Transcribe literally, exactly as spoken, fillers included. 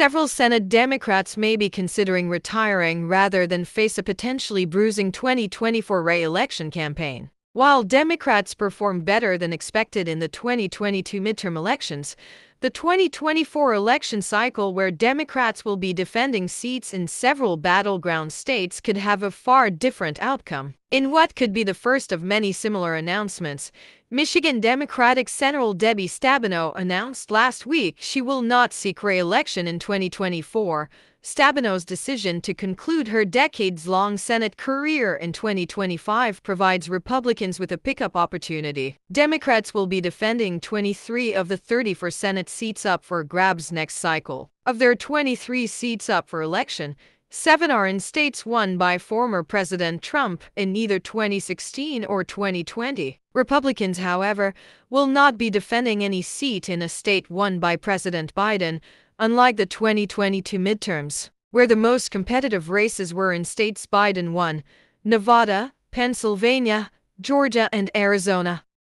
Several Senate Democrats may be considering retiring rather than face a potentially bruising twenty twenty-four re-election campaign. While Democrats performed better than expected in the twenty twenty-two midterm elections, the twenty twenty-four election cycle, where Democrats will be defending seats in several battleground states, could have a far different outcome. In what could be the first of many similar announcements, Michigan Democratic Senator Debbie Stabenow announced last week she will not seek re-election in twenty twenty-four. Stabenow's decision to conclude her decades-long Senate career in twenty twenty-five provides Republicans with a pickup opportunity. Democrats will be defending twenty-three of the thirty-four Senate seats up for grabs next cycle. Of their twenty-three seats up for election, seven are in states won by former President Trump in either twenty sixteen or twenty twenty. Republicans, however, will not be defending any seat in a state won by President Biden, unlike the twenty twenty-two midterms, where the most competitive races were in states Biden won: Nevada, Pennsylvania, Georgia, and Arizona.